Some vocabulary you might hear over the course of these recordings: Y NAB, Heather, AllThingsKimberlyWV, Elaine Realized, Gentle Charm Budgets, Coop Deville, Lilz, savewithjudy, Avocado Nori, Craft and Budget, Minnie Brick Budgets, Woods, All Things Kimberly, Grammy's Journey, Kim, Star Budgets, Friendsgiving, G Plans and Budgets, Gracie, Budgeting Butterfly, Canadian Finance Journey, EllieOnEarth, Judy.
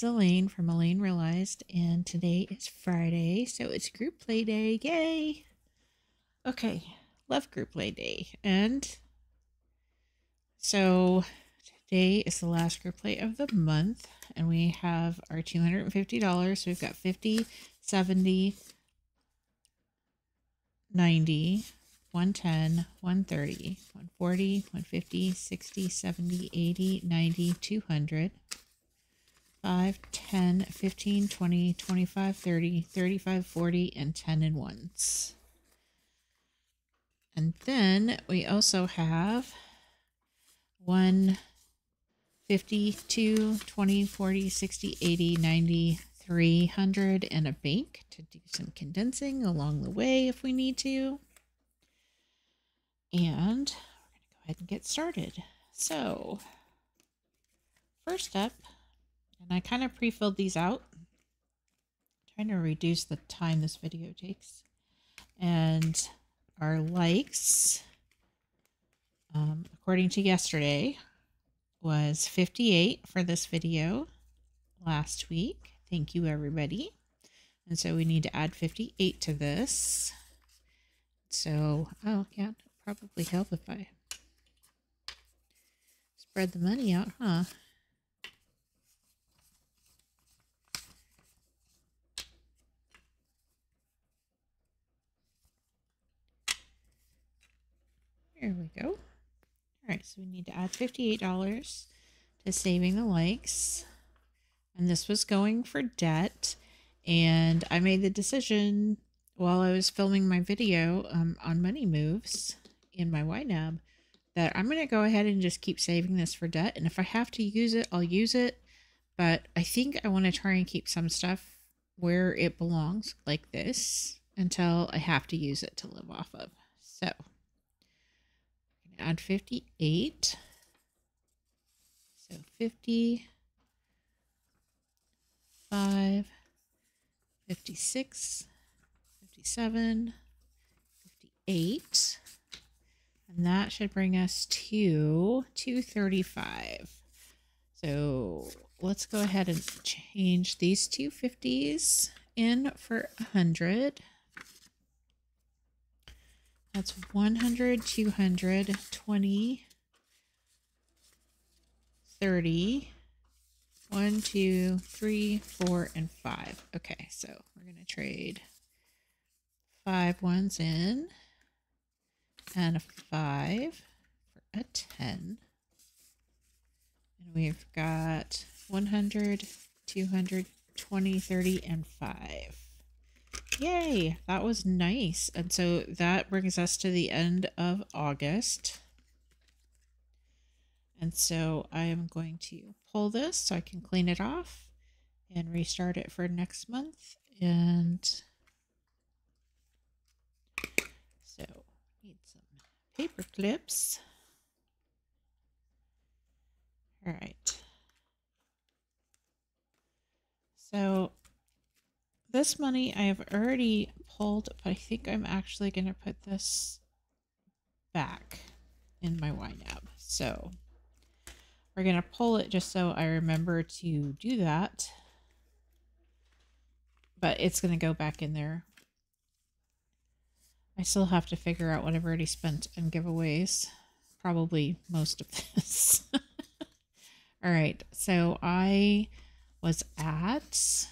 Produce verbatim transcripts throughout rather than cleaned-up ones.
is Elaine from Elaine Realized, and today is Friday, so it's group play day. Yay! Okay, love group play day. And so today is the last group play of the month, and we have our two hundred fifty dollars. So we've got fifty, seventy, ninety, one ten, one thirty, one forty, one fifty, sixty, seventy, eighty, ninety, two hundred, five, ten, fifteen, twenty, twenty-five, thirty, thirty-five, forty, and ten in ones. And then we also have one fifty, two, twenty, forty, sixty, eighty, ninety, three hundred and a bank to do some condensing along the way if we need to. And we're going to go ahead and get started. So first up, and I kind of pre-filled these out, I'm trying to reduce the time this video takes, and our likes, um, according to yesterday, was fifty-eight for this video last week. Thank you, everybody. And so we need to add fifty-eight to this. So, oh, yeah. Probably help if I spread the money out, huh? Here we go. All right, so we need to add fifty-eight dollars to saving the likes. And this was going for debt. And I made the decision while I was filming my video um, on money moves in my Y NAB that I'm going to go ahead and just keep saving this for debt, and if I have to use it, I'll use it, but I think I want to try and keep some stuff where it belongs, like this, until I have to use it to live off of. So I'm gonna add fifty-eight, so fifty, five, fifty-six, fifty-seven, fifty-eight. And that should bring us to two thirty-five. So let's go ahead and change these two fifties in for one hundred. That's one hundred, two hundred, twenty, thirty. One, two, three, four, and five. Okay, so we're going to trade five ones in. And a five for a ten. And we've got one hundred, two hundred, twenty, thirty, and five. Yay! That was nice. And so that brings us to the end of August. And so I am going to pull this so I can clean it off and restart it for next month. And so need some paper clips. All right. So this money I have already pulled, but I think I'm actually going to put this back in my Y NAB. So we're going to pull it just so I remember to do that. But it's going to go back in there. I still have to figure out what I've already spent in giveaways. Probably most of this. All right. So I was at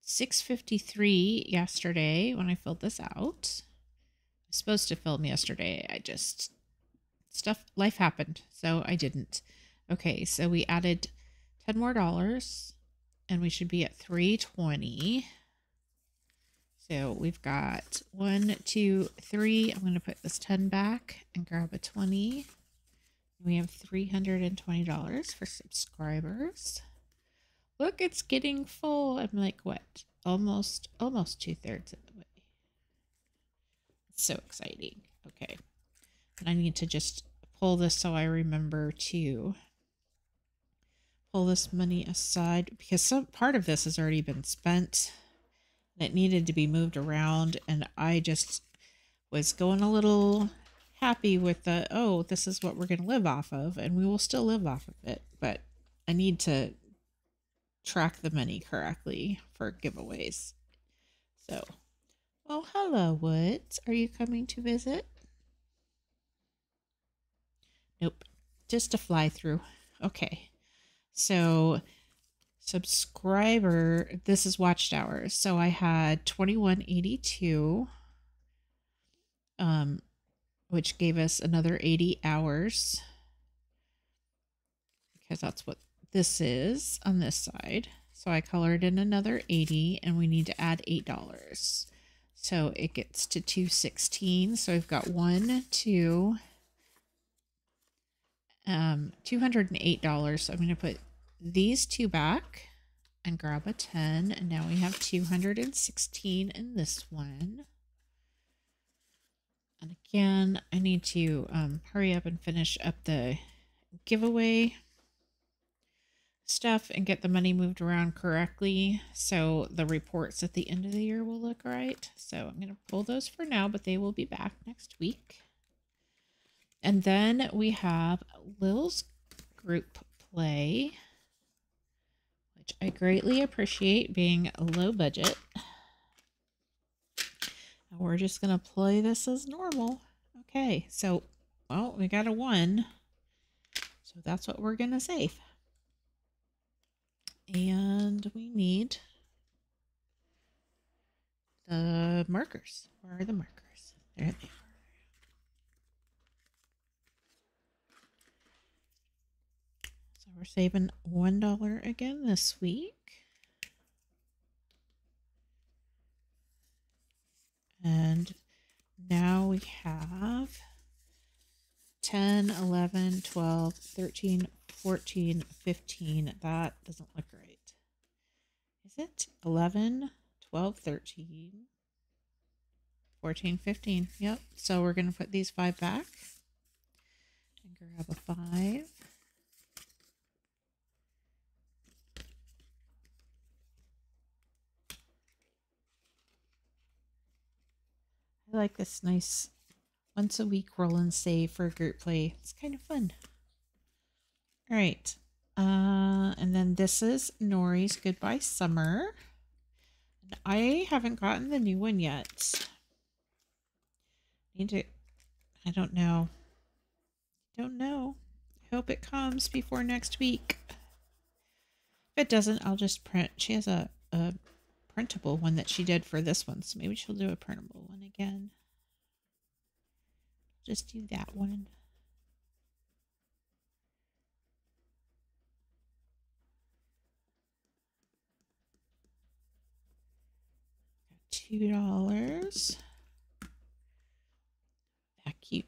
six fifty-three yesterday when I filled this out. I was supposed to film yesterday. I just... stuff, life happened, so I didn't. Okay, so we added ten more dollars and we should be at three twenty. So we've got one, two, three. I'm going to put this ten back and grab a twenty. We have three hundred twenty dollars for subscribers. Look, it's getting full. I'm like, what? Almost, almost two thirds of the way. It's so exciting. Okay. And I need to just pull this so I remember to pull this money aside, because some part of this has already been spent and it needed to be moved around, and I just was going a little happy with the, oh, this is what we're going to live off of, and we will still live off of it, but I need to track the money correctly for giveaways. So, oh, hello, Woods. Are you coming to visit? Nope, just a fly through. Okay, so subscriber, this is watched hours. So I had twenty-one eighty-two, um, which gave us another eighty hours, because that's what this is on this side. So I colored in another eighty, and we need to add eight dollars. So it gets to two sixteen. So I've got one, two, um, two hundred eight dollars. So I'm going to put these two back and grab a ten. And now we have two hundred sixteen in this one. And again, I need to um, hurry up and finish up the giveaway stuff and get the money moved around correctly, so the reports at the end of the year will look right. So I'm going to pull those for now, but they will be back next week. And then we have Lil's group play, which I greatly appreciate, being low budget. And we're just going to play this as normal. Okay, so, well, we got a one. So that's what we're going to save. And we need the markers. Where are the markers? There they are. So we're saving one dollar again this week. And now we have ten, eleven, twelve, thirteen, fourteen, fifteen. That doesn't look right. Is it eleven, twelve, thirteen, fourteen, fifteen? Yep. So we're going to put these five back and grab a five. I like this nice once a week roll and save for group play. It's kind of fun. All right. Uh, and then this is Nori's Goodbye Summer. And I haven't gotten the new one yet. Need to, I don't know. Don't know. I hope it comes before next week. If it doesn't, I'll just print. She has a, a printable one that she did for this one. So maybe she'll do a printable one again. Just do that one. Two dollars. Vacuum.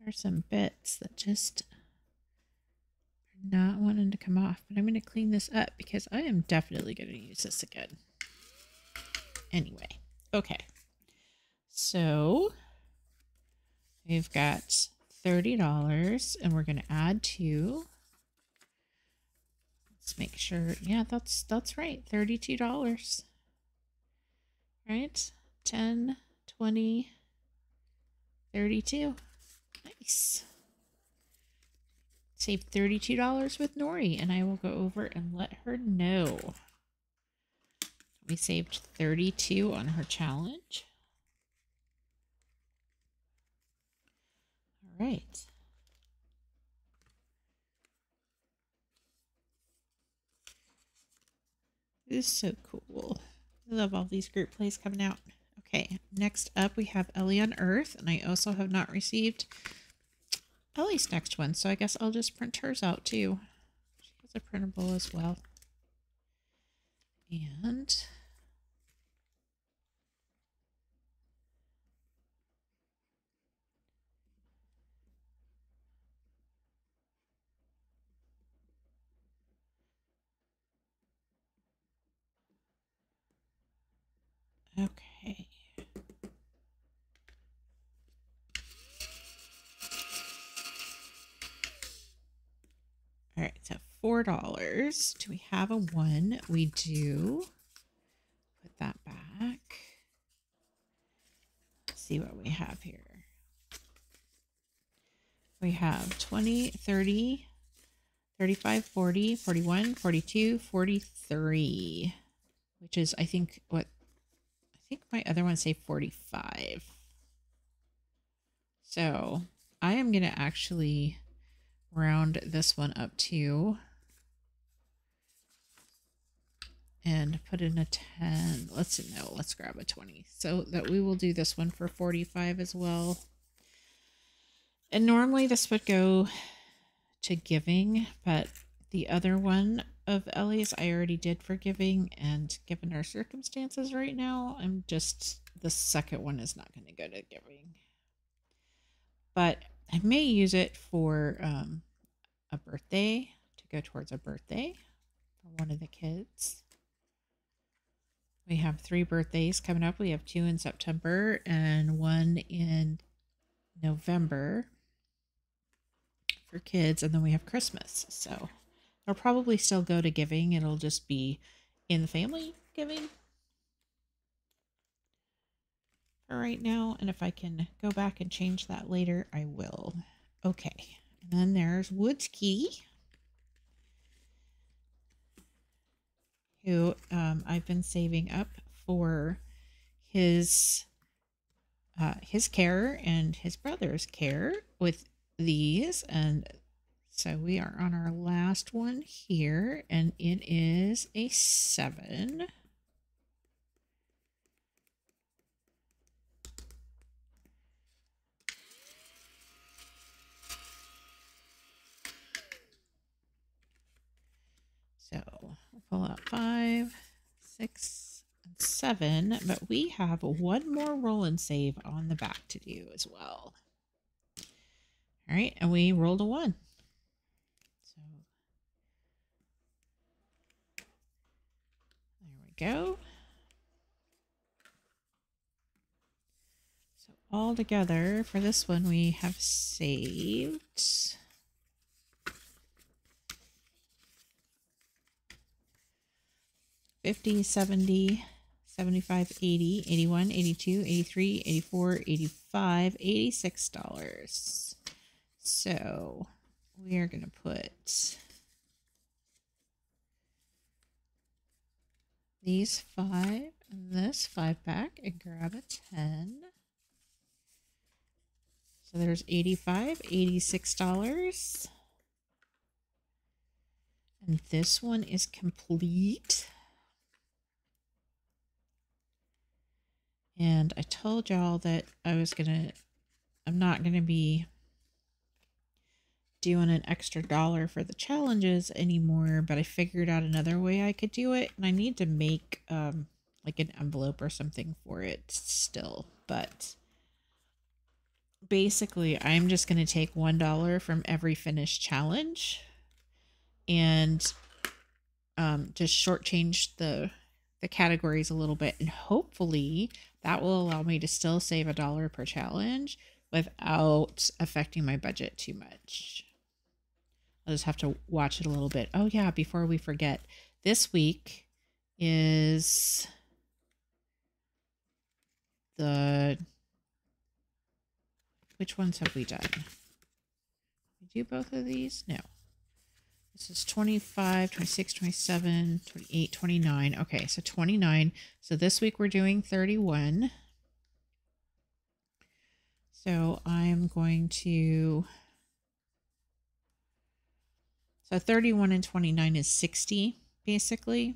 There are some bits that just not wanting to come off, but I'm going to clean this up because I am definitely going to use this again. Anyway, okay. So we've got thirty dollars and we're going to add two. Let's make sure. Yeah, that's, that's right. thirty-two dollars. Right? ten, twenty, thirty-two. Nice. Saved thirty-two dollars with Nori, and I will go over and let her know. We saved thirty-two dollars on her challenge. All right. This is so cool. I love all these group plays coming out. Okay, next up we have EllieOnEarth, and I also have not received Ellie's next one, so I guess I'll just print hers out too. She has a printable as well. And okay. All right, so four dollars. Do we have a one? We do. Put that back. Let's see what we have here. we have twenty, thirty, thirty-five, forty, forty-one, forty-two, forty-three, which is, I think, what, I think my other ones say forty-five. So I am going to actually round this one up to and put in a ten. Let's see, no, let's grab a twenty. So that we will do this one for forty-five as well. And normally this would go to giving, but the other one of Ellie's I already did for giving, and given our circumstances right now, I'm just, the second one is not going to go to giving. But I may use it for um, a birthday, to go towards a birthday for one of the kids. We have three birthdays coming up. We have two in September and one in November for kids, and then we have Christmas. So I'll probably still go to giving. It'll just be in the family giving for right now, and if I can go back and change that later, I will. Okay, and then there's Woodski, who um, I've been saving up for his uh, his care and his brother's care with these. And so we are on our last one here, and it is a seven. So we'll pull out five, six, and seven, but we have one more roll and save on the back to do as well. All right, and we rolled a one. So there we go. So all together for this one, we have saved fifty, seventy, seventy-five, eighty, eighty-one, eighty-two, eighty-three, eighty-four, eighty-five, eighty-six dollars. So we are going to put these five and this five back and grab a ten. So there's eighty-five, eighty-six dollars. And this one is complete. And I told y'all that I was gonna, I'm not gonna be doing an extra dollar for the challenges anymore, but I figured out another way I could do it. And I need to make um, like an envelope or something for it still. But basically I'm just gonna take one dollar from every finished challenge and um, just shortchange the, the categories a little bit. And hopefully that will allow me to still save a dollar per challenge without affecting my budget too much. I'll just have to watch it a little bit. Oh yeah, before we forget, this week is the, which ones have we done? Did we do both of these? No. This is twenty-five, twenty-six, twenty-seven, twenty-eight, twenty-nine. Okay, so twenty-nine. So this week we're doing thirty-one. So I'm going to, so thirty-one and twenty-nine is sixty, basically.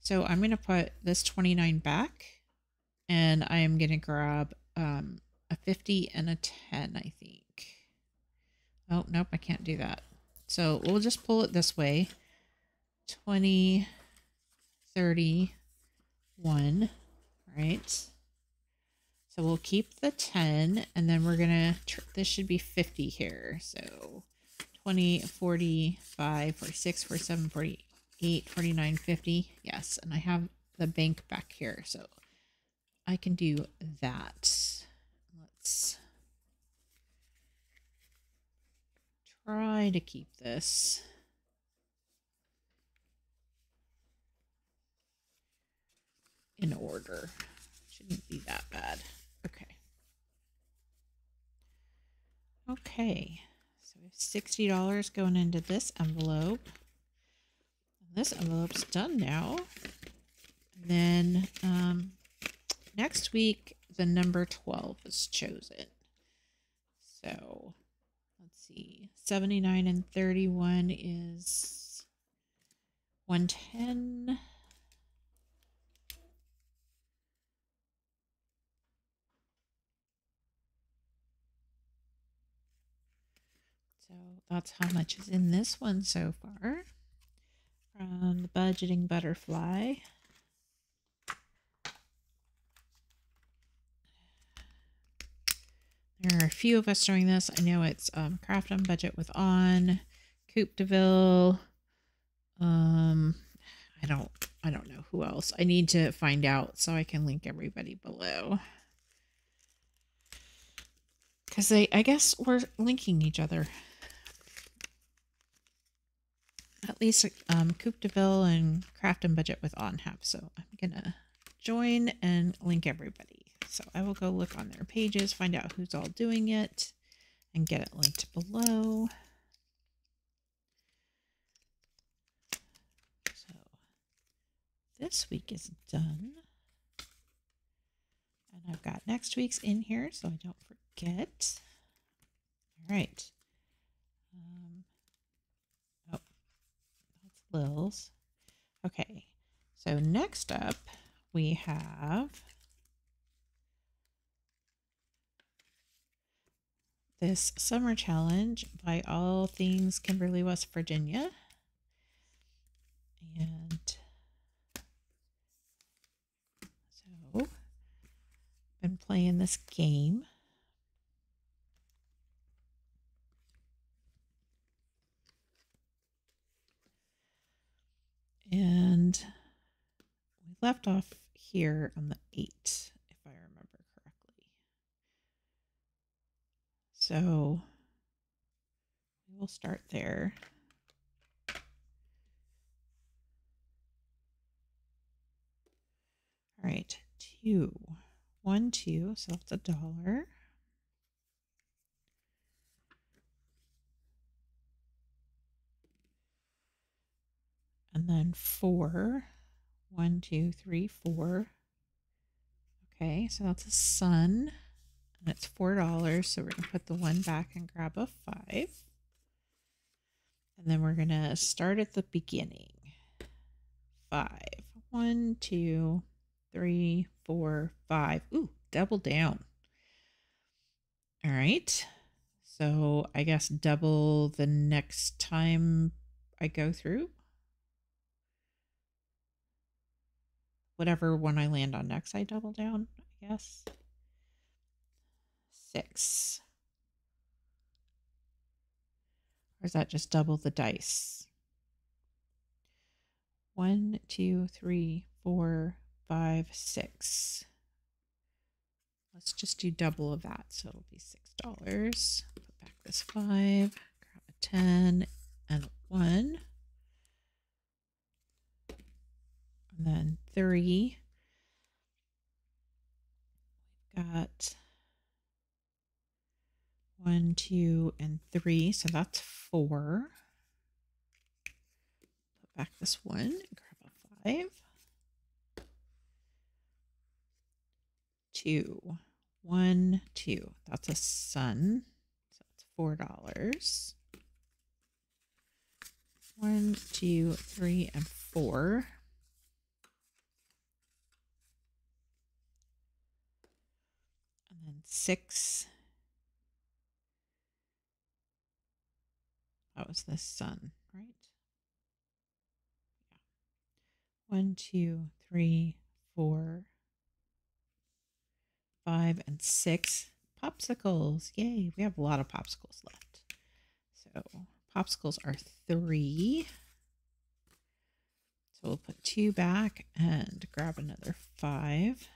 So I'm going to put this twenty-nine back, and I am going to grab um, a fifty and a ten, I think. Oh, nope, I can't do that. So we'll just pull it this way, twenty, thirty, one, right? So we'll keep the ten, and then we're gonna, this should be fifty here. So twenty, forty-five, forty-six, forty-seven, forty-eight, forty-nine, fifty. Yes, and I have the bank back here, so I can do that. Let's try to keep this. In order. Shouldn't be that bad. Okay. Okay. sixty dollars going into this envelope. This envelope's done now. And then um, next week, the number twelve is chosen. So let's see, seventy-nine and thirty-one is one ten. So that's how much is in this one so far from the Budgeting Butterfly. There are a few of us doing this. I know it's um, Craft and Budget with On, Coop Deville. Um, I don't, I don't know who else. I need to find out so I can link everybody below. Because I, I guess we're linking each other. At least um, Coop Deville and Craft and Budget with On have. So I'm gonna join and link everybody. So I will go look on their pages, find out who's all doing it, and get it linked below. So this week is done. And I've got next week's in here, so I don't forget. All right. Um, oh, that's Lil's. Okay, so next up we have this summer challenge by All Things Kimberly, West Virginia. And so I've been playing this game. And we left off here on the eighth. So we'll start there. All right, two, one, two, so that's a dollar. And then four, one, two, three, four. Okay, so that's a sun. And it's four dollars, so we're going to put the one back and grab a five. And then we're going to start at the beginning. Five. One, two, three, four, five. Ooh, double down. All right. So I guess double the next time I go through. Whatever one I land on next, I double down, I guess. Six. Or is that just double the dice? One, two, three, four, five, six. Let's just do double of that. So it'll be six dollars. Put back this five, grab a ten and a one. And then three. We've got one, two, and three. So that's four. Put back this one and grab a five. Two, one, two. That's a sun. So that's four dollars. One, two, three, and four. And then six. That was the sun, right? Yeah. One, two, three, four, five, and six. Popsicles. Yay. We have a lot of popsicles left. So popsicles are three. So we'll put two back and grab another five.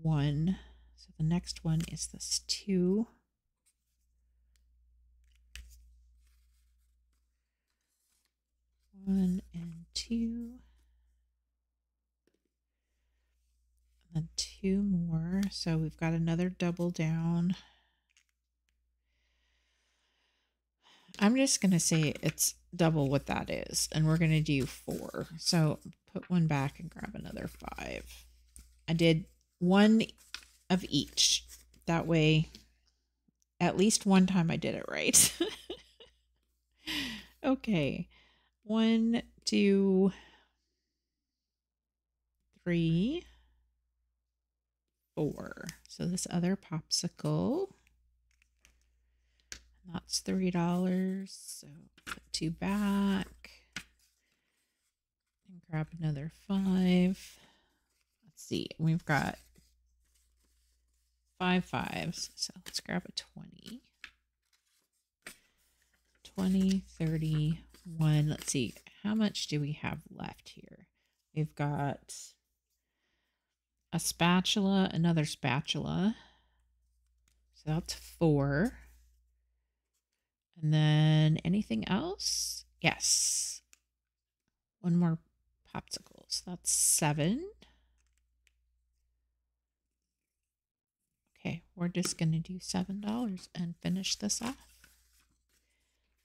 One. So the next one is this two. One and two, and then two more. So we've got another double down. I'm just going to say it's double what that is, and we're going to do four. So put one back and grab another five. I did one of each. That way, at least one time I did it right. Okay. One, two, three, four. So this other popsicle, that's three dollars. So put two back and grab another five. Let's see. We've got five fives. So let's grab a twenty. twenty, thirty, one. Let's see. How much do we have left here? We've got a spatula, another spatula. So that's four. And then anything else? Yes. One more popsicle. So that's seven. Okay, we're just going to do seven dollars and finish this off.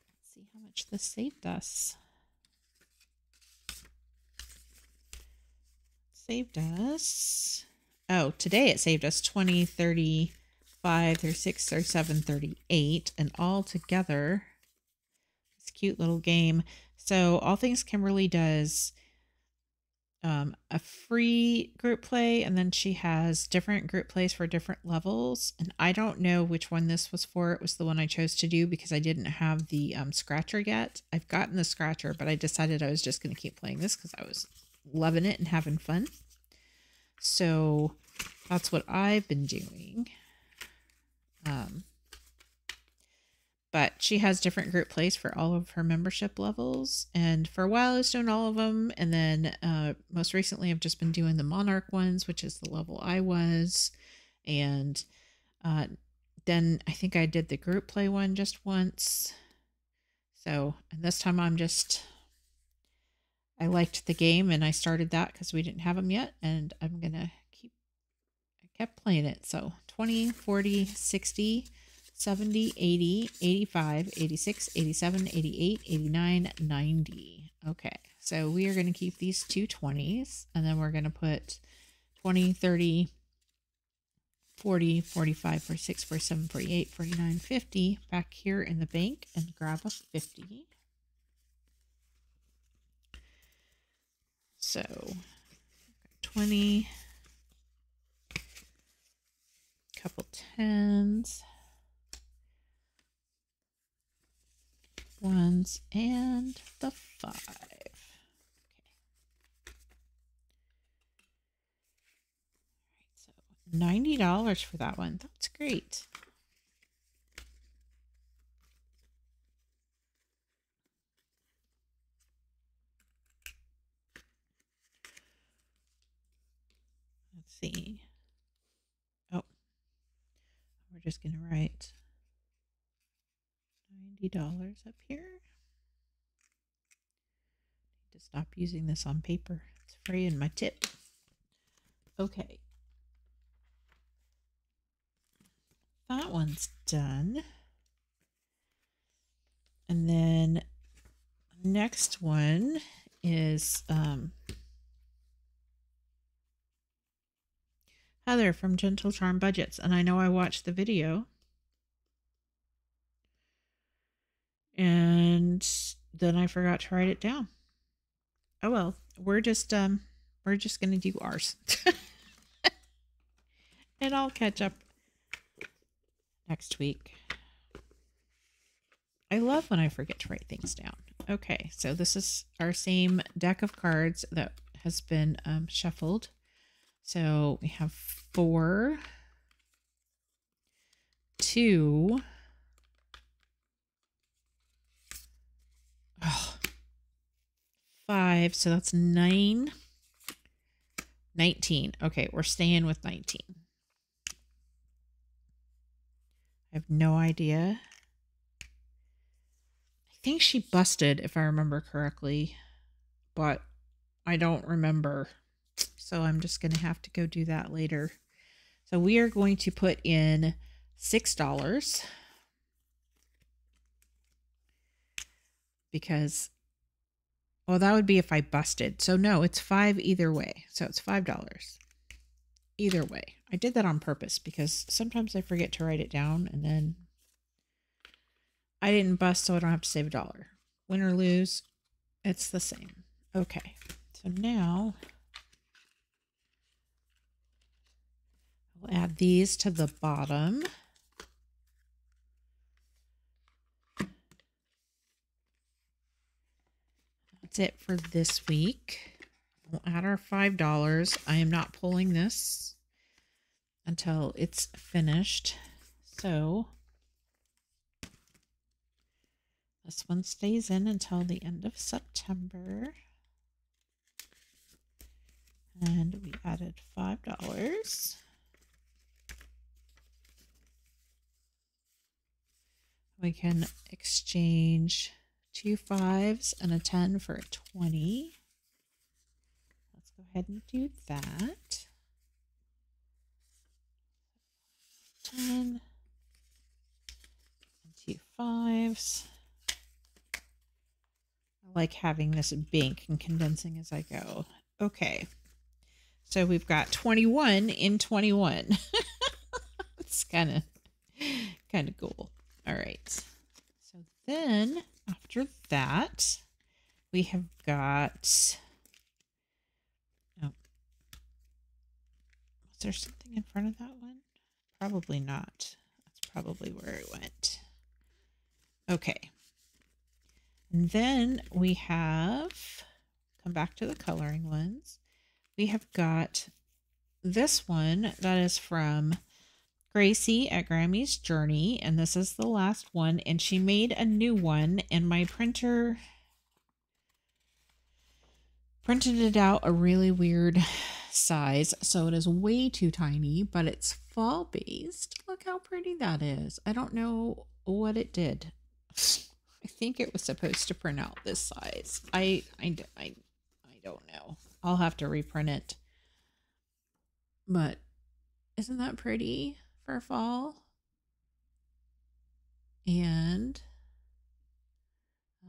Let's see how much this saved us. Saved us. Oh, today it saved us twenty, thirty. Five or six or seven thirty-eight, and all together, this cute little game. So All Things Kimberly does um, a free group play, and then she has different group plays for different levels. And I don't know which one this was for. It was the one I chose to do because I didn't have the um, scratcher yet. I've gotten the scratcher, but I decided I was just going to keep playing this because I was loving it and having fun. So that's what I've been doing. Um, but she has different group plays for all of her membership levels. And for a while I was doing all of them. And then, uh, most recently I've just been doing the Monarch ones, which is the level I was. And, uh, then I think I did the group play one just once. So, and this time I'm just, I liked the game and I started that cause we didn't have them yet. And I'm going to keep, I kept playing it. So twenty, forty, sixty, seventy, eighty, eighty-five, eighty-six, eighty-seven, eighty-eight, eighty-nine, ninety. Okay, so we are going to keep these two twenties, and then we're going to put twenty, thirty, forty, forty-five, forty-six, forty-seven, forty-eight, forty-nine, fifty back here in the bank and grab a fifty. So twenty, couple tens, ones, and the five. Okay. So ninety dollars for that one. That's great. Let's see. We're just going to write ninety dollars up here. Need to stop using this on paper. It's fraying my tip. Okay. That one's done. And then next one is um, Heather from Gentle Charm Budgets, and I know I watched the video. And then I forgot to write it down. Oh well, we're just um we're just going to do ours. And I'll catch up next week. I love when I forget to write things down. Okay, so this is our same deck of cards that has been um shuffled. So we have four, two, oh, five. So that's nine, nineteen. Okay, we're staying with nineteen. I have no idea. I think she busted, if I remember correctly, but I don't remember. So I'm just going to have to go do that later. So we are going to put in six dollars. because, well, that would be if I busted. So no, it's five either way. So it's five dollars either way. I did that on purpose because sometimes I forget to write it down and then I didn't bust, so I don't have to save a dollar. Win or lose, it's the same. Okay, so now we'll add these to the bottom. That's it for this week. We'll add our five dollars. I am not pulling this until it's finished. So this one stays in until the end of September. And we added five dollars. We can exchange two fives and a ten for a twenty. Let's go ahead and do that. ten, two fives. I like having this bank and condensing as I go. Okay, so we've got twenty-one in twenty-one. It's kind of kind of cool. All right, so then after that, we have got, oh, was there something in front of that one? Probably not. That's probably where it went. Okay. And then we have, come back to the coloring ones. We have got this one that is from Gracie at Grammy's Journey, and this is the last one, and she made a new one, and my printer printed it out a really weird size, so it is way too tiny, but it's fall based. Look how pretty that is. I don't know what it did. I think it was supposed to print out this size. I, I, I, I don't know. I'll have to reprint it. But isn't that pretty? For fall. And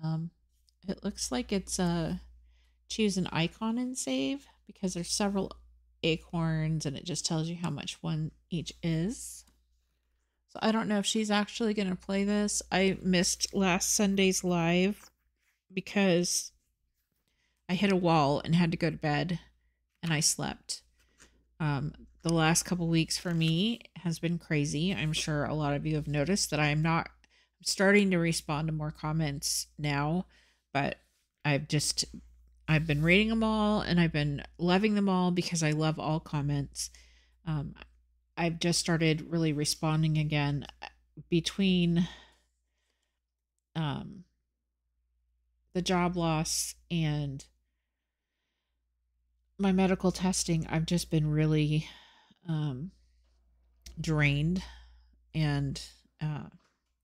um, it looks like it's a choose an icon and save, because there's several acorns and it just tells you how much one each is. So I don't know if she's actually going to play this. I missed last Sunday's live because I hit a wall and had to go to bed and I slept. Um, The last couple weeks for me has been crazy. I'm sure a lot of you have noticed that I'm not I'm starting to respond to more comments now, but I've just, I've been reading them all and I've been loving them all because I love all comments. Um, I've just started really responding again between um, the job loss and my medical testing. I've just been really um drained, and uh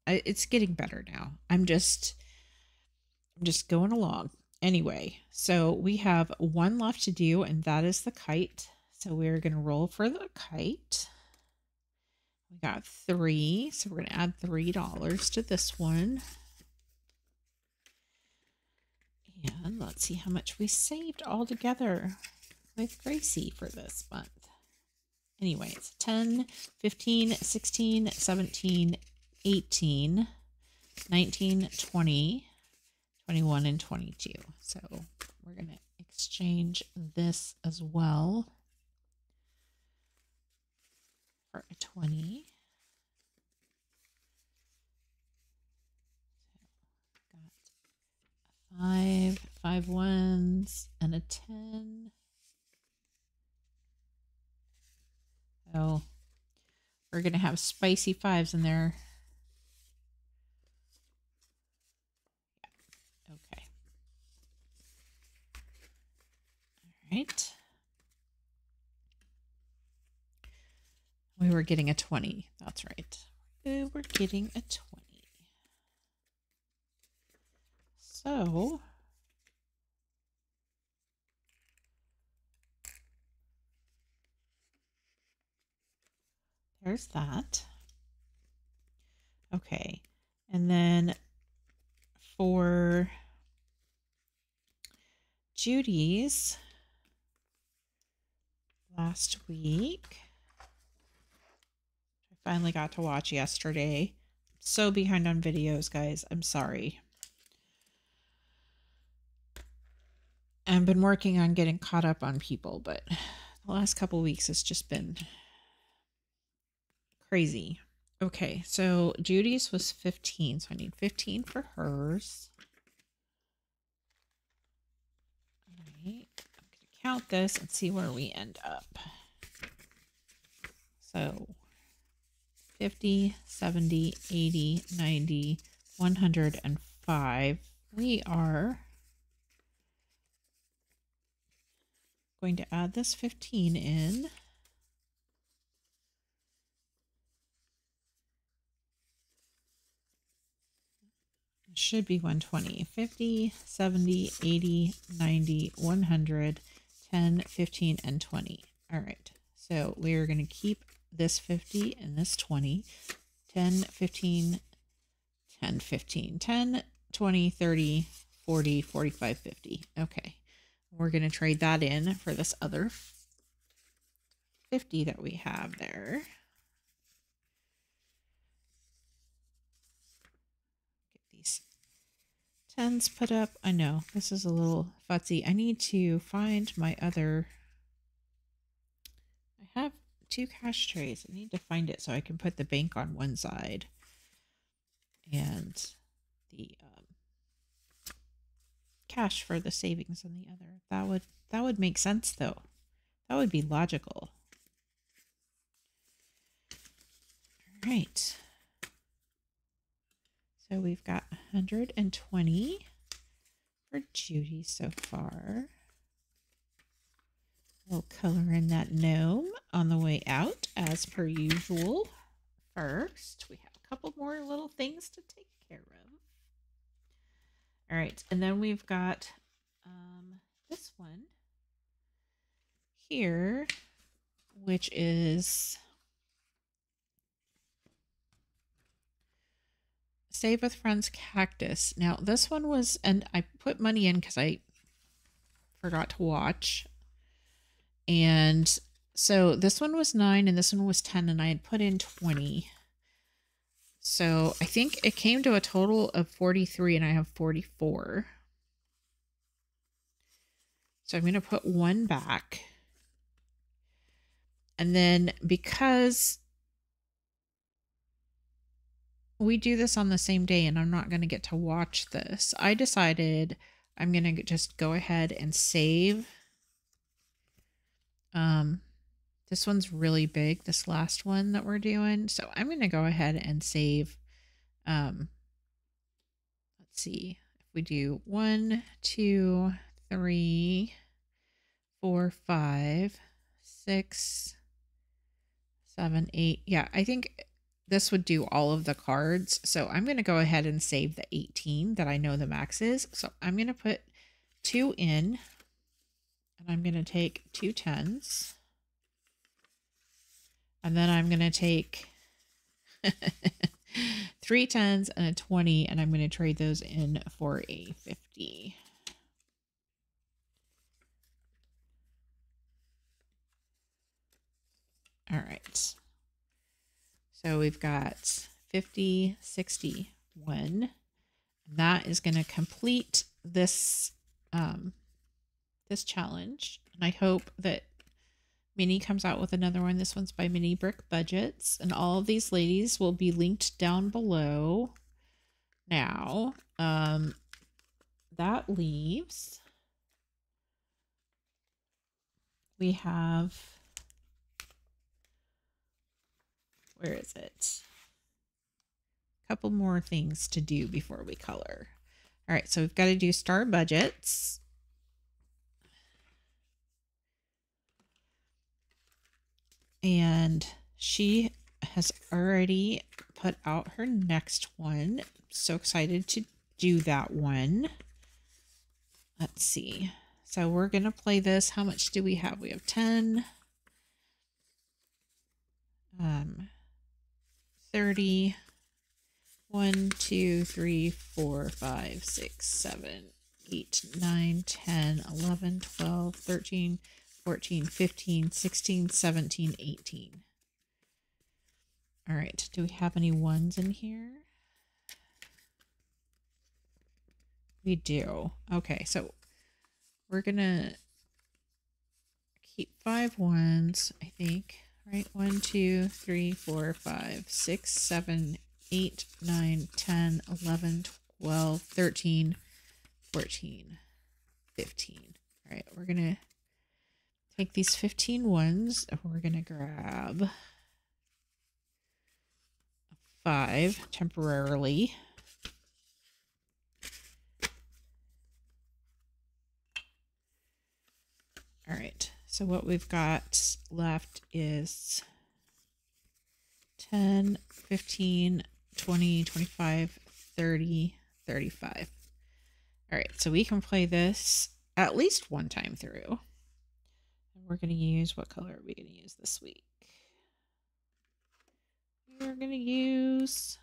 I, it's getting better now. I'm just I'm just going along anyway. So we have one left to do, and that is the kite. So we're going to roll for the kite. We got three, so we're going to add three dollars to this one, and let's see how much we saved all together with Gracie for this month. Anyway, it's ten, fifteen, sixteen, seventeen, eighteen, nineteen, twenty, twenty-one, and twenty-two. So we're going to exchange this as well for a twenty. So got five, five ones, and a ten. So we're going to have spicy fives in there. Okay. All right. We were getting a twenty. That's right. We were getting a twenty. So there's that. Okay. And then for Judy's last week. I finally got to watch yesterday. I'm so behind on videos, guys. I'm sorry. I've been working on getting caught up on people, but the last couple weeks has just been crazy. Okay, so Judy's was fifteen, so I need fifteen for hers. All right, I'm going to count this and see where we end up. So fifty, seventy, eighty, ninety, one hundred five. We are going to add this fifteen in. Should be one twenty. fifty, seventy, eighty, ninety, one hundred, ten, fifteen, and twenty. All right, so we're going to keep this fifty and this twenty. ten, fifteen, ten, fifteen, ten, twenty, thirty, forty, forty-five, fifty. Okay, we're going to trade that in for this other fifty that we have there. Tens put up. I know this is a little futzy. I need to find my other. I have two cash trays. I need to find it so I can put the bank on one side and the um, cash for the savings on the other. That would that would make sense though. That would be logical. All right. So we've got one hundred twenty for Judy so far. We'll color in that gnome on the way out as per usual. First, we have a couple more little things to take care of. All right, and then we've got um, this one here, which is Save with Friends Cactus. Now this one was, and I put money in because I forgot to watch. And so this one was nine and this one was ten and I had put in twenty. So I think it came to a total of forty-three and I have forty-four. So I'm going to put one back. And then because we do this on the same day and I'm not going to get to watch this, I decided I'm going to just go ahead and save. Um, this one's really big, this last one that we're doing. So I'm going to go ahead and save. Um, let's see if we do one, two, three, four, five, six, seven, eight. Yeah, I think this would do all of the cards. So I'm going to go ahead and save the eighteen that I know the max is. So I'm going to put two in and I'm going to take two tens. And then I'm going to take three tens and a twenty and I'm going to trade those in for a fifty. All right. So we've got fifty, sixty, one. That is going to complete this um, this challenge. And I hope that Minnie comes out with another one. This one's by Minnie Brick Budgets. And all of these ladies will be linked down below now. Um, that leaves. We have... Where is it? A couple more things to do before we color. All right, so we've got to do Star Budgets. And she has already put out her next one. So excited to do that one. Let's see. So we're going to play this. How much do we have? We have ten. Um... thirty, one, two, three, four, five, six, seven, eight, nine, ten, eleven, twelve, thirteen, fourteen, fifteen, sixteen, seventeen, eighteen. All right, do we have any ones in here? We do. Okay, so we're gonna keep five ones, I think, right? One, two, three, four, five, six, seven, eight, nine, ten, eleven, twelve, thirteen, fourteen, fifteen. All right, we're gonna take these fifteen ones and we're gonna grab five temporarily. All right, so what we've got left is ten, fifteen, twenty, twenty-five, thirty, thirty-five. All right, so we can play this at least one time through. And we're gonna use, what color are we gonna use this week? We're gonna use,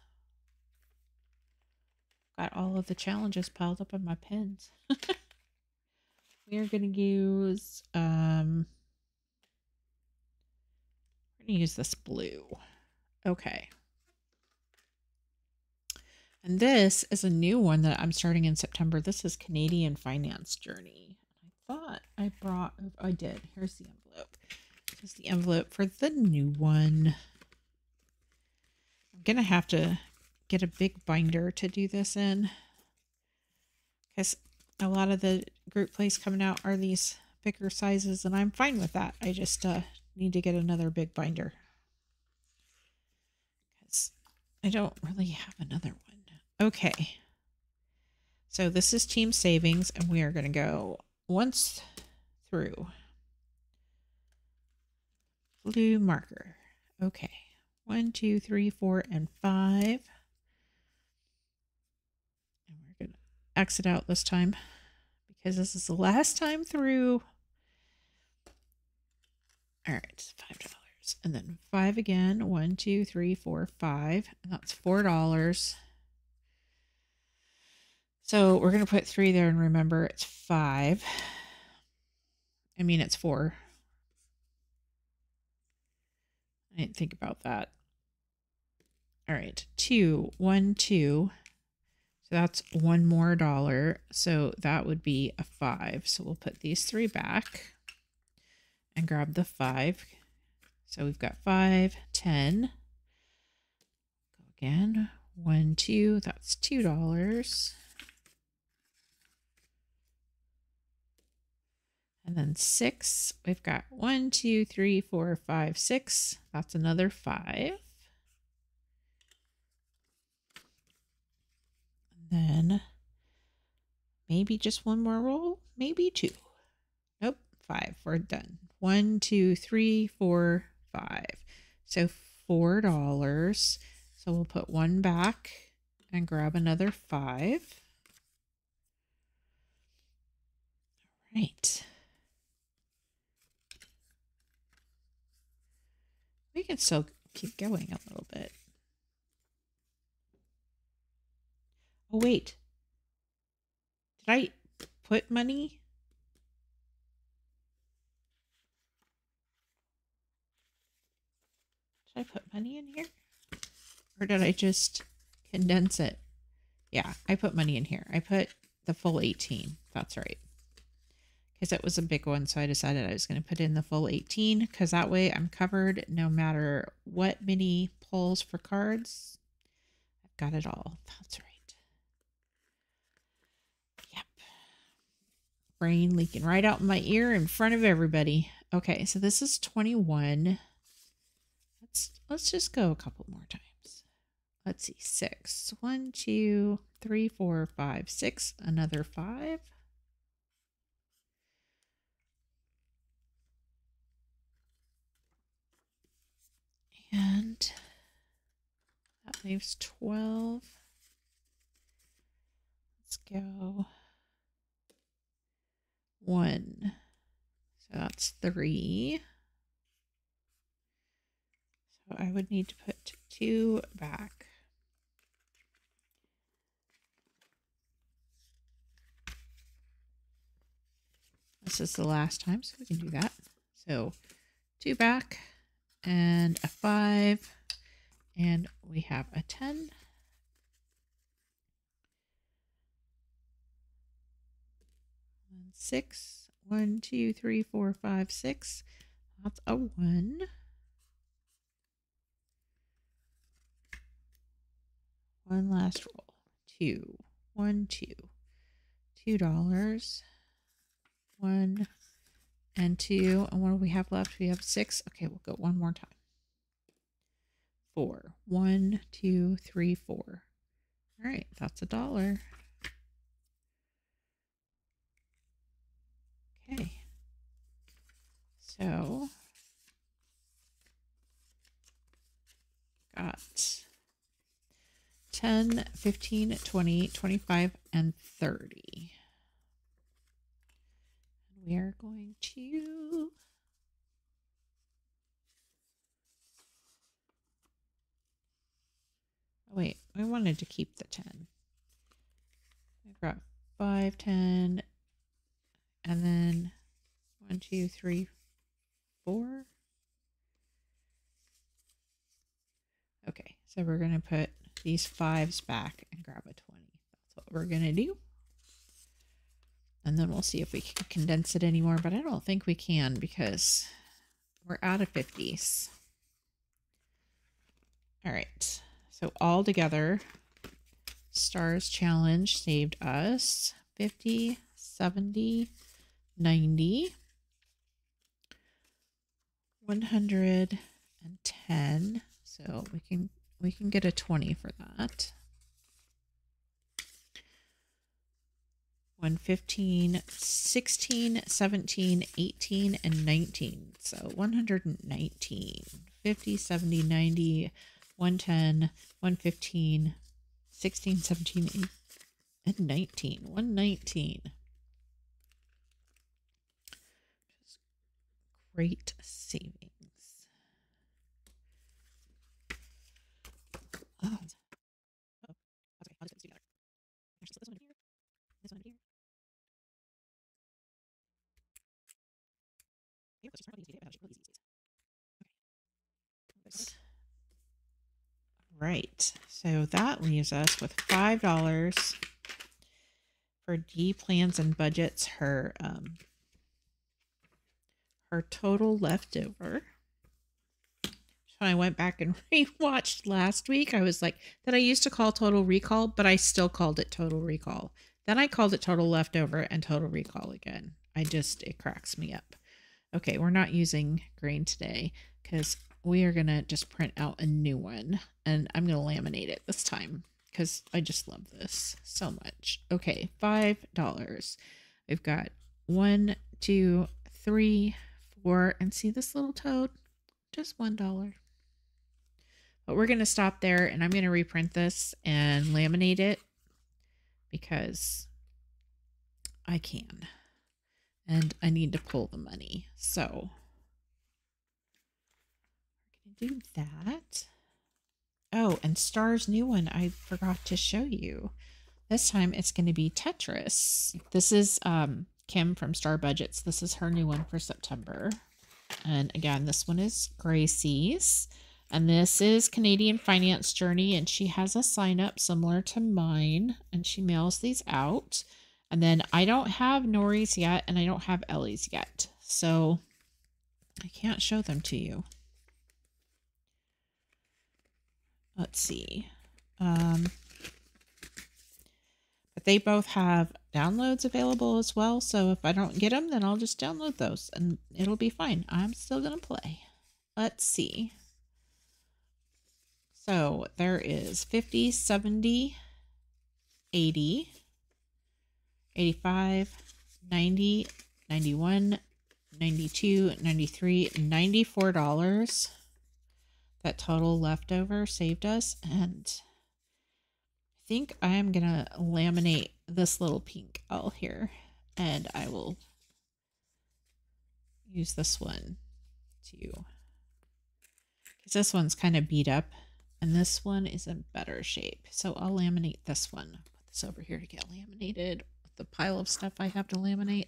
got all of the challenges piled up on my pens. We are going to use, um, we're going to use this blue. Okay. And this is a new one that I'm starting in September. This is Canadian Finance Journey. I thought I brought, oh, I did. Here's the envelope. This is the envelope for the new one. I'm going to have to get a big binder to do this in, because a lot of the group plays coming out are these bigger sizes, and I'm fine with that. I just uh, need to get another big binder, because I don't really have another one. Okay. So this is Team Savings, and we are going to go once through. Blue marker. Okay. One, two, three, four, and five. Exit out this time, because this is the last time through. All right, five dollars, and then five again. One, two, three, four, five, and that's four dollars. So we're gonna put three there, and remember it's five. I mean it's four. I didn't think about that. All right, two, one, two. So that's one more dollar. So that would be a five. So we'll put these three back and grab the five. So we've got five, ten. Go again. One, two. That's two dollars. And then six. We've got one, two, three, four, five, six. That's another five. Then maybe just one more roll, maybe two. Nope, five. We're done. One, two, three, four, five. So four dollars. So we'll put one back and grab another five. All right. We can still keep going a little bit. Oh, wait, did I put money? Did I put money in here? Or did I just condense it? Yeah, I put money in here. I put the full eighteen. That's right. Because it was a big one, so I decided I was going to put in the full eighteen, because that way I'm covered no matter what mini pulls for cards. I've got it all. That's right. Brain leaking right out in my ear in front of everybody. Okay, so this is twenty-one. Let's let's just go a couple more times. Let's see, six. One, two, three, four, five, six. Another five. And that leaves twelve. Let's go. One. So that's three. So I would need to put two back. This is the last time, so we can do that. So two back and a five, and we have a ten. Six, one, two, three, four, five, six. That's a one. One last roll. Two, one, two, two dollars, one and two. And what do we have left? We have six. Okay, we'll go one more time. Four, one, two, three, four. All right, that's a dollar. Okay, so got ten, fifteen, twenty, twenty-five, and thirty. And we are going to oh, wait, I wanted to keep the ten. I've got five, ten. And then one, two, three, four. Okay, so we're going to put these fives back and grab a twenty. That's what we're going to do. And then we'll see if we can condense it anymore, but I don't think we can because we're out of fifties. All right, so all together, Stars Challenge saved us fifty, seventy, ninety, one hundred ten, so we can we can get a twenty for that. one fifteen, sixteen, seventeen, eighteen, and nineteen. So one hundred nineteen, fifty, seventy, ninety, one ten, one fifteen, sixteen, seventeen, eighteen, and nineteen. one nineteen. Great savings. Oh. Oh. Okay. This one here. This one here. Right. So that leaves us with five dollars for G Plans and Budgets. Her um. Our total leftover. When I went back and rewatched last week, I was like, that I used to call Total Recall, but I still called it Total Recall. Then I called it Total Leftover and Total Recall again. I just, it cracks me up. Okay, we're not using green today because we are going to just print out a new one. And I'm going to laminate it this time because I just love this so much. Okay, five dollars. We've got one, two, three, and see this little toad, just one dollar. But we're going to stop there, and I'm going to reprint this and laminate it because I can, and I need to pull the money. So we're going to do that. Oh, and Star's new one I forgot to show you. This time it's going to be Tetris. This is um Kim from Star Budgets. This is her new one for September. And again, this one is Gracie's. And this is Canadian Finance Journey. And she has a sign up similar to mine. And she mails these out. And then I don't have Nori's yet. And I don't have Ellie's yet. So I can't show them to you. Let's see. Um, but they both have downloads available as well, so if I don't get them, then I'll just download those and it'll be fine. I'm still gonna play. Let's see. So there is fifty, seventy, eighty, eighty-five, ninety, ninety-one, ninety-two, ninety-three, ninety-four dollars that total leftover saved us, and I think I am gonna laminate this little pink owl here, and I will use this one too because this one's kind of beat up and this one is in better shape. So I'll laminate this one. Put this over here to get laminated with the pile of stuff I have to laminate.